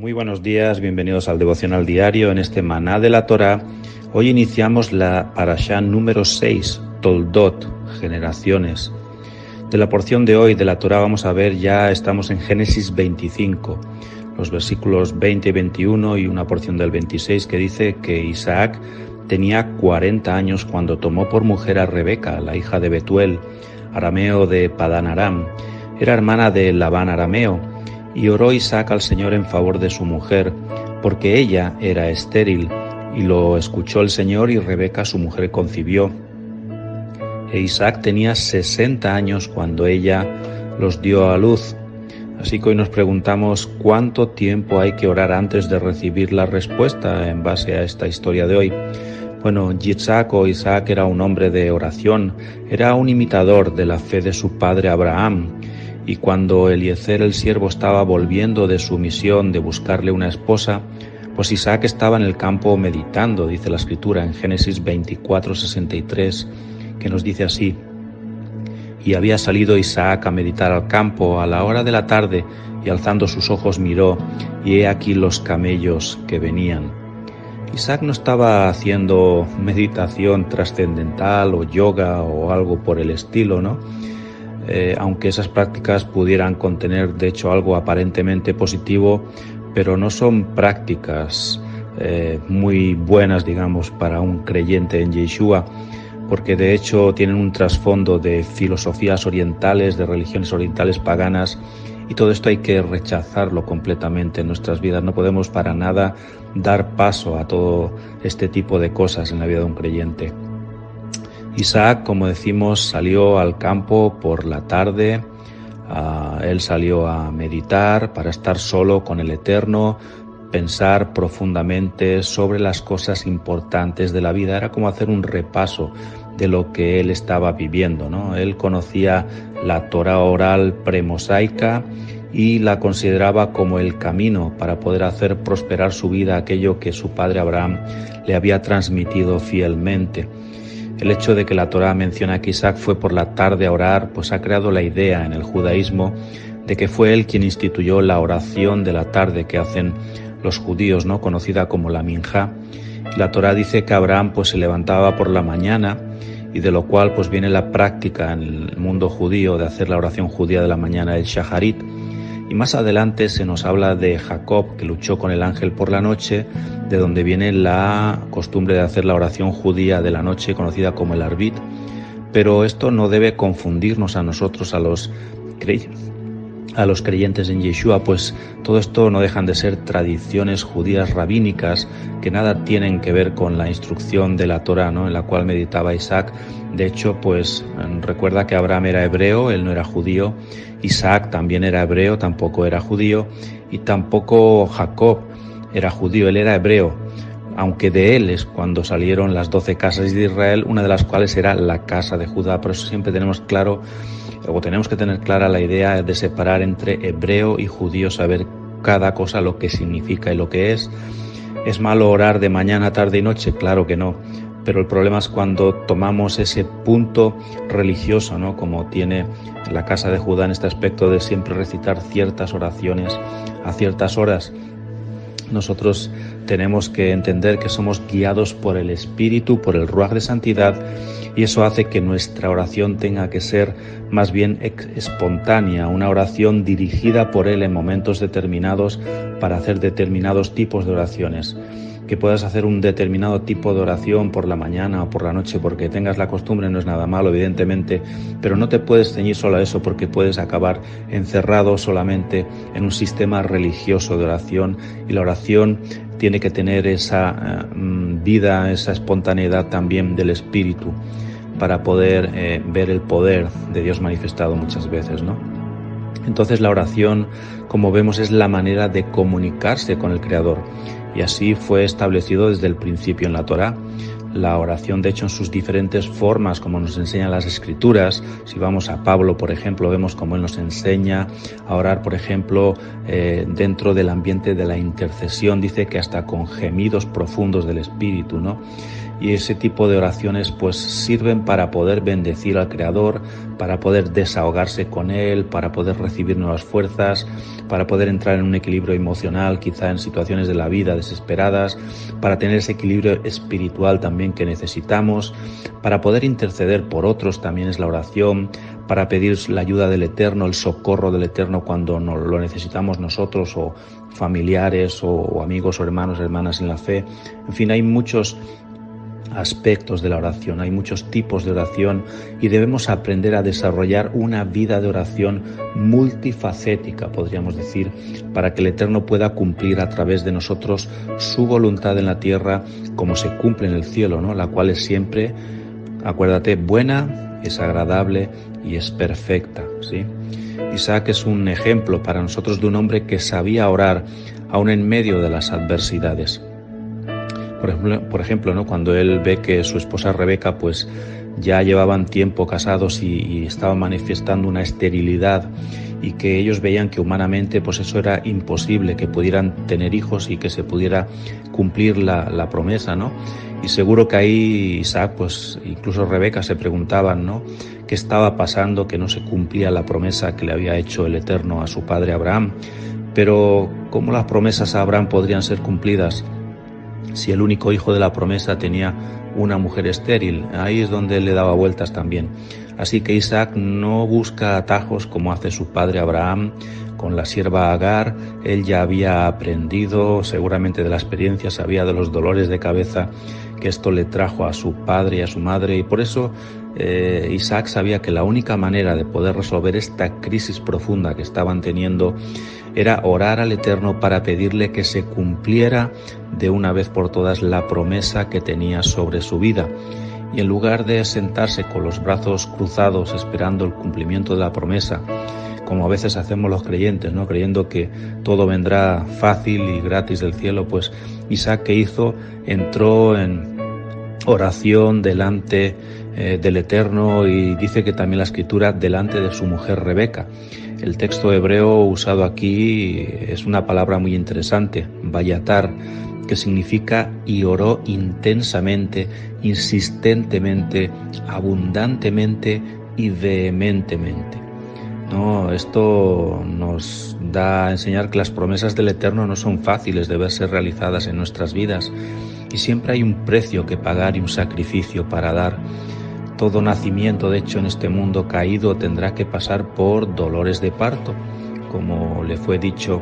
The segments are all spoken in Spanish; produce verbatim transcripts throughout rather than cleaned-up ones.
Muy buenos días, bienvenidos al Devocional Diario en este Maná de la Torá. Hoy iniciamos la parashá número seis, Toldot, generaciones. De la porción de hoy de la Torá vamos a ver, ya estamos en Génesis veinticinco, los versículos veinte y veintiuno y una porción del veintiséis que dice que Isaac tenía cuarenta años cuando tomó por mujer a Rebeca, la hija de Betuel, arameo de Padán Aram. Era hermana de Labán arameo. Y oró Isaac al Señor en favor de su mujer, porque ella era estéril, y lo escuchó el Señor, y Rebeca su mujer concibió. E Isaac tenía sesenta años cuando ella los dio a luz. Así que hoy nos preguntamos cuánto tiempo hay que orar antes de recibir la respuesta en base a esta historia de hoy. Bueno, Yitzhak o Isaac era un hombre de oración, era un imitador de la fe de su padre Abraham. Y cuando Eliezer el siervo estaba volviendo de su misión de buscarle una esposa, pues Isaac estaba en el campo meditando, dice la Escritura en Génesis veinticuatro, sesenta y tres, que nos dice así: Y había salido Isaac a meditar al campo a la hora de la tarde, y alzando sus ojos miró, y he aquí los camellos que venían. Isaac no estaba haciendo meditación trascendental o yoga o algo por el estilo, ¿no? Eh, aunque esas prácticas pudieran contener de hecho algo aparentemente positivo, pero no son prácticas eh, muy buenas, digamos, para un creyente en Yeshua, porque de hecho tienen un trasfondo de filosofías orientales, de religiones orientales paganas, y todo esto hay que rechazarlo completamente en nuestras vidas. No podemos para nada dar paso a todo este tipo de cosas en la vida de un creyente. Isaac, como decimos, salió al campo por la tarde, uh, él salió a meditar para estar solo con el Eterno, pensar profundamente sobre las cosas importantes de la vida. Era como hacer un repaso de lo que él estaba viviendo, ¿no? Él conocía la Torá oral premosaica y la consideraba como el camino para poder hacer prosperar su vida, aquello que su padre Abraham le había transmitido fielmente. El hecho de que la Torá menciona que Isaac fue por la tarde a orar, pues ha creado la idea en el judaísmo de que fue él quien instituyó la oración de la tarde que hacen los judíos, ¿no? Conocida como la Minjá. La Torá dice que Abraham pues se levantaba por la mañana, y de lo cual pues viene la práctica en el mundo judío de hacer la oración judía de la mañana, el Shajarit. Y más adelante se nos habla de Jacob, que luchó con el ángel por la noche, de donde viene la costumbre de hacer la oración judía de la noche, conocida como el Arvit. Pero esto no debe confundirnos a nosotros, a los creyentes, a los creyentes en Yeshua, pues todo esto no dejan de ser tradiciones judías rabínicas que nada tienen que ver con la instrucción de la Torá, ¿no?, en la cual meditaba Isaac. De hecho, pues recuerda que Abraham era hebreo, él no era judío. Isaac también era hebreo, tampoco era judío. Y tampoco Jacob era judío, él era hebreo, aunque de él es cuando salieron las doce casas de Israel, una de las cuales era la casa de Judá. Por eso siempre tenemos claro, o tenemos que tener clara la idea de separar entre hebreo y judío, saber cada cosa lo que significa y lo que es. ¿Es malo orar de mañana, tarde y noche? Claro que no, pero el problema es cuando tomamos ese punto religioso, ¿no?, como tiene la casa de Judá en este aspecto de siempre recitar ciertas oraciones a ciertas horas. Nosotros tenemos que entender que somos guiados por el Espíritu, por el Ruaj de santidad, y eso hace que nuestra oración tenga que ser más bien espontánea, una oración dirigida por Él en momentos determinados para hacer determinados tipos de oraciones. Que puedas hacer un determinado tipo de oración por la mañana o por la noche porque tengas la costumbre no es nada malo, evidentemente, pero no te puedes ceñir solo a eso porque puedes acabar encerrado solamente en un sistema religioso de oración, y la oración tiene que tener esa uh, vida, esa espontaneidad también del espíritu para poder eh, ver el poder de Dios manifestado muchas veces, ¿no? Entonces la oración, como vemos, es la manera de comunicarse con el Creador. Y así fue establecido desde el principio en la Torá. La oración, de hecho, en sus diferentes formas, como nos enseñan las Escrituras. Si vamos a Pablo, por ejemplo, vemos cómo él nos enseña a orar, por ejemplo, eh, dentro del ambiente de la intercesión. Dice que hasta con gemidos profundos del Espíritu, ¿no? y ese tipo de oraciones pues sirven para poder bendecir al Creador, para poder desahogarse con Él, para poder recibir nuevas fuerzas, para poder entrar en un equilibrio emocional, quizá en situaciones de la vida desesperadas, para tener ese equilibrio espiritual también que necesitamos, para poder interceder por otros también es la oración, para pedir la ayuda del Eterno, el socorro del Eterno cuando lo necesitamos nosotros o familiares o amigos o hermanos, hermanas en la fe. En fin, hay muchos aspectos de la oración, hay muchos tipos de oración y debemos aprender a desarrollar una vida de oración multifacética, podríamos decir, para que el Eterno pueda cumplir a través de nosotros su voluntad en la tierra como se cumple en el cielo, ¿no? La cual es siempre, acuérdate, buena, es agradable y es perfecta, ¿sí? Isaac es un ejemplo para nosotros de un hombre que sabía orar aún en medio de las adversidades. Por ejemplo, por ejemplo, ¿no? Cuando él ve que su esposa Rebeca pues, ya llevaban tiempo casados y, y estaban manifestando una esterilidad y que ellos veían que humanamente pues eso era imposible, que pudieran tener hijos y que se pudiera cumplir la, la promesa, ¿no? Y seguro que ahí Isaac, pues incluso Rebeca se preguntaban, ¿no? ¿Qué estaba pasando? Que no se cumplía la promesa que le había hecho el Eterno a su padre Abraham. Pero ¿cómo las promesas a Abraham podrían ser cumplidas si el único hijo de la promesa tenía una mujer estéril? Ahí es donde le daba vueltas también. Así que Isaac no busca atajos como hace su padre Abraham con la sierva Agar. Él ya había aprendido seguramente de la experiencia, sabía de los dolores de cabeza que esto le trajo a su padre y a su madre, y por eso eh, Isaac sabía que la única manera de poder resolver esta crisis profunda que estaban teniendo era orar al Eterno para pedirle que se cumpliera de una vez por todas la promesa que tenía sobre su vida. Y en lugar de sentarse con los brazos cruzados esperando el cumplimiento de la promesa, como a veces hacemos los creyentes, ¿no? Creyendo que todo vendrá fácil y gratis del cielo, pues Isaac, ¿qué hizo? Entró en oración delante eh, del Eterno y dice que también la Escritura delante de su mujer Rebeca. El texto hebreo usado aquí es una palabra muy interesante, vayatar, que significa y oró intensamente, insistentemente, abundantemente y vehementemente. No, esto nos da a enseñar que las promesas del Eterno no son fáciles de verse realizadas en nuestras vidas y siempre hay un precio que pagar y un sacrificio para dar. Todo nacimiento, de hecho, en este mundo caído tendrá que pasar por dolores de parto, como le fue dicho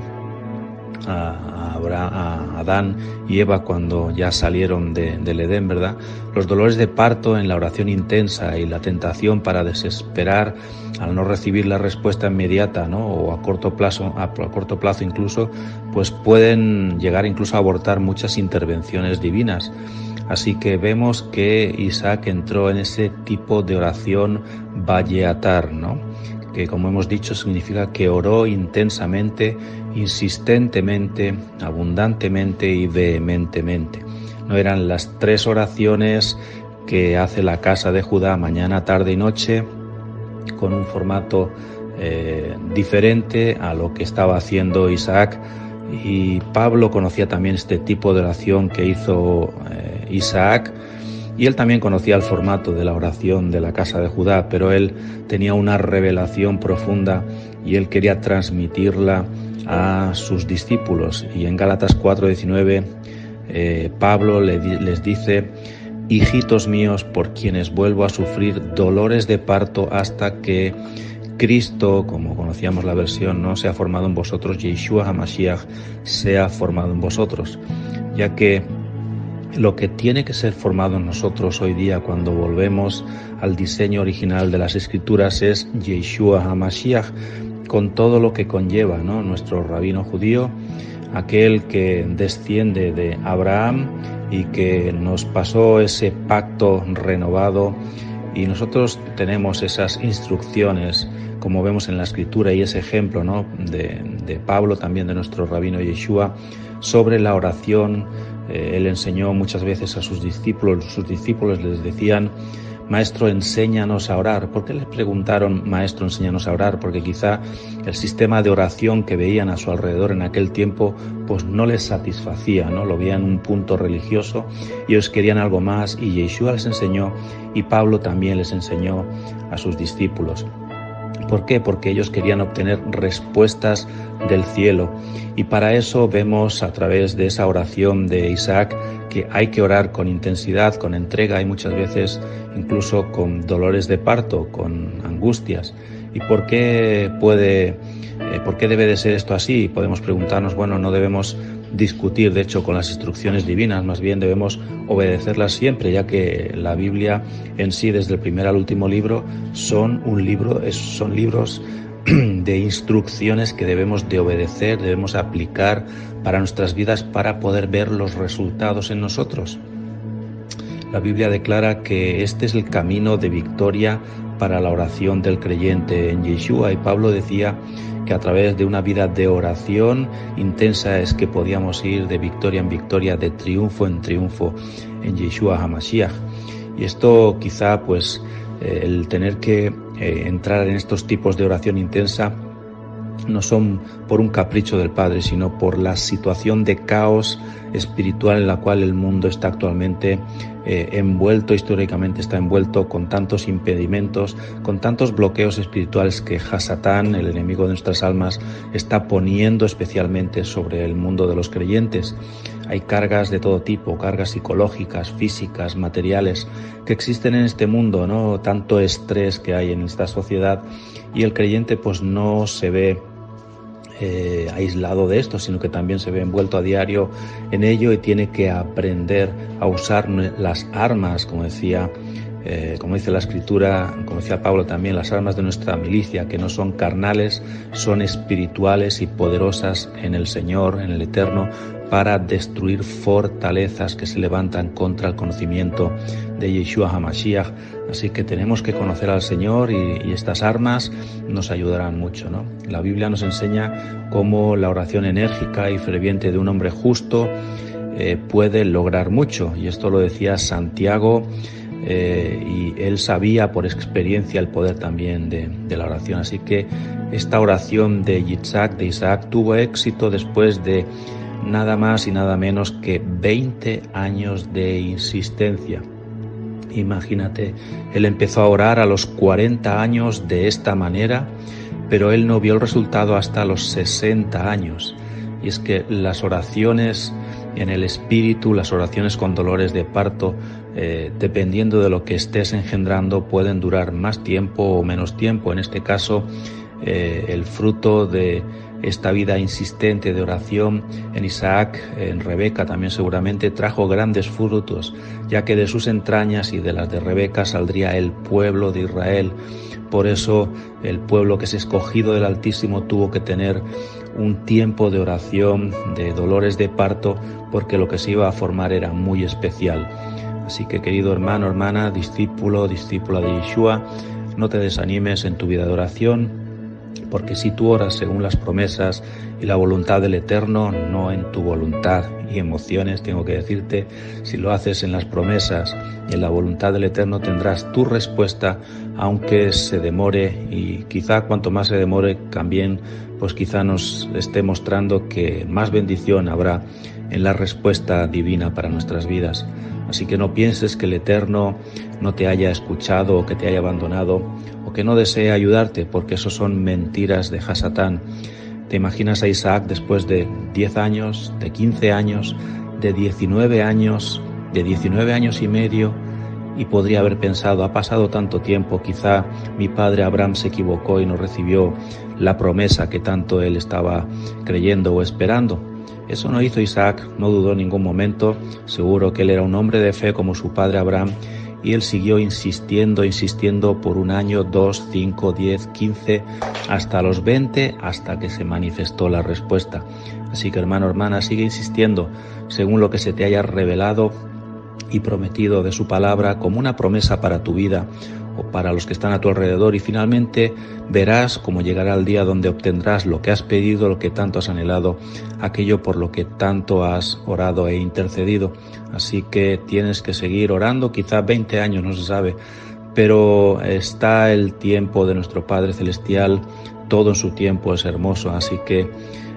a, Abraham, a Adán y Eva cuando ya salieron de, del Edén, ¿verdad? Los dolores de parto en la oración intensa y la tentación para desesperar al no recibir la respuesta inmediata, ¿no? O a corto plazo, a, a corto plazo incluso, pues pueden llegar incluso a abortar muchas intervenciones divinas. Así que vemos que Isaac entró en ese tipo de oración vayeatar, ¿no? Que como hemos dicho significa que oró intensamente, insistentemente, abundantemente y vehementemente. No eran las tres oraciones que hace la casa de Judá mañana, tarde y noche, con un formato eh, diferente a lo que estaba haciendo Isaac. Y Pablo conocía también este tipo de oración que hizo eh, Isaac, y él también conocía el formato de la oración de la casa de Judá, pero él tenía una revelación profunda y él quería transmitirla a sus discípulos. Y en Gálatas cuatro diecinueve eh, Pablo le, les dice: «Hijitos míos, por quienes vuelvo a sufrir dolores de parto hasta que Cristo», como conocíamos la versión, ¿no?, «se ha formado en vosotros, Yeshua HaMashiach, se ha formado en vosotros», ya que lo que tiene que ser formado en nosotros hoy día cuando volvemos al diseño original de las Escrituras es Yeshua HaMashiach, con todo lo que conlleva, ¿no? Nuestro rabino judío, aquel que desciende de Abraham y que nos pasó ese pacto renovado. Y nosotros tenemos esas instrucciones, como vemos en la Escritura, y ese ejemplo, ¿no?, de, de Pablo, también de nuestro rabino Yeshua, sobre la oración. Eh, él enseñó muchas veces a sus discípulos, sus discípulos les decían: Maestro, enséñanos a orar. ¿Por qué les preguntaron, Maestro, enséñanos a orar? Porque quizá el sistema de oración que veían a su alrededor en aquel tiempo, pues no les satisfacía, ¿no? Lo veían un punto religioso, ellos querían algo más, y Yeshua les enseñó, y Pablo también les enseñó a sus discípulos. ¿Por qué? Porque ellos querían obtener respuestas del cielo, y para eso vemos a través de esa oración de Isaac que hay que orar con intensidad, con entrega y muchas veces incluso con dolores de parto, con angustias. ¿Y por qué puede, eh, por qué debe de ser esto así? Podemos preguntarnos, bueno, no debemos discutir, de hecho, con las instrucciones divinas, más bien debemos obedecerlas siempre, ya que la Biblia en sí, desde el primer al último libro, son un libro, son libros de instrucciones que debemos de obedecer, debemos aplicar para nuestras vidas para poder ver los resultados en nosotros. La Biblia declara que este es el camino de victoria para la oración del creyente en Yeshua, y Pablo decía que a través de una vida de oración intensa es que podíamos ir de victoria en victoria, de triunfo en triunfo en Yeshua HaMashiach. Y esto quizá, pues, eh, el tener que eh, entrar en estos tipos de oración intensa no son por un capricho del Padre, sino por la situación de caos espiritual en la cual el mundo está actualmente eh, envuelto, históricamente está envuelto, con tantos impedimentos, con tantos bloqueos espirituales que Hasatán, el enemigo de nuestras almas, está poniendo especialmente sobre el mundo de los creyentes. Hay cargas de todo tipo, cargas psicológicas, físicas, materiales, que existen en este mundo, ¿no? Tanto estrés que hay en esta sociedad, y el creyente pues no se ve Eh, aislado de esto, sino que también se ve envuelto a diario en ello, y tiene que aprender a usar las armas, como decía eh, como dice la Escritura, como decía Pablo también, las armas de nuestra milicia, que no son carnales, son espirituales y poderosas en el Señor, en el Eterno, para destruir fortalezas que se levantan contra el conocimiento de Yeshua HaMashiach. Así que tenemos que conocer al Señor, y, y estas armas nos ayudarán mucho, ¿no? La Biblia nos enseña cómo la oración enérgica y ferviente de un hombre justo eh, puede lograr mucho, y esto lo decía Santiago, eh, y él sabía por experiencia el poder también de, de la oración. Así que esta oración de Isaac, de Isaac tuvo éxito después de nada más y nada menos que veinte años de insistencia. Imagínate, él empezó a orar a los cuarenta años de esta manera, pero él no vio el resultado hasta los sesenta años. Y es que las oraciones en el espíritu, las oraciones con dolores de parto, eh, dependiendo de lo que estés engendrando, pueden durar más tiempo o menos tiempo. En este caso, eh, el fruto de esta vida insistente de oración en Isaac, en Rebeca también seguramente, trajo grandes frutos, ya que de sus entrañas y de las de Rebeca saldría el pueblo de Israel. Por eso el pueblo que es escogido del Altísimo tuvo que tener un tiempo de oración, de dolores de parto, porque lo que se iba a formar era muy especial. Así que, querido hermano, hermana, discípulo, discípula de Yeshua, no te desanimes en tu vida de oración, porque si tú oras según las promesas y la voluntad del Eterno, no en tu voluntad y emociones, tengo que decirte, si lo haces en las promesas y en la voluntad del Eterno, tendrás tu respuesta, aunque se demore, y quizá cuanto más se demore también, pues quizá nos esté mostrando que más bendición habrá en la respuesta divina para nuestras vidas. Así que no pienses que el Eterno no te haya escuchado, o que te haya abandonado, o que no desea ayudarte, porque eso son mentiras de Hasatán. Te imaginas a Isaac después de diez años, de quince años, de diecinueve años, de diecinueve años y medio, y podría haber pensado, ha pasado tanto tiempo, quizá mi padre Abraham se equivocó y no recibió la promesa que tanto él estaba creyendo o esperando. Eso no hizo Isaac, no dudó en ningún momento, seguro que él era un hombre de fe como su padre Abraham, y él siguió insistiendo, insistiendo por un año, dos, cinco, diez, quince, hasta los veinte, hasta que se manifestó la respuesta. Así que, hermano, hermana, sigue insistiendo según lo que se te haya revelado y prometido de su palabra como una promesa para tu vida o para los que están a tu alrededor, y finalmente verás cómo llegará el día donde obtendrás lo que has pedido, lo que tanto has anhelado, aquello por lo que tanto has orado e intercedido. Así que tienes que seguir orando, quizá veinte años, no se sabe, pero está el tiempo de nuestro Padre Celestial, todo en su tiempo es hermoso, así que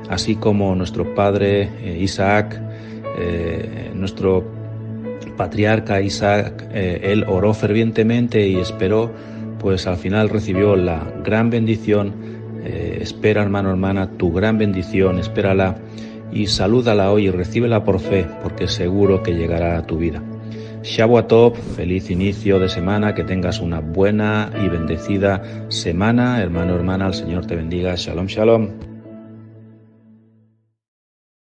así como nuestro padre eh, Isaac, eh, nuestro patriarca Isaac, eh, él oró fervientemente y esperó, pues al final recibió la gran bendición. Eh, espera, hermano, hermana, tu gran bendición, espérala y salúdala hoy y recíbela por fe, porque seguro que llegará a tu vida. Shabbat Shalom, feliz inicio de semana, que tengas una buena y bendecida semana. Hermano, hermana, el Señor te bendiga. Shalom, shalom.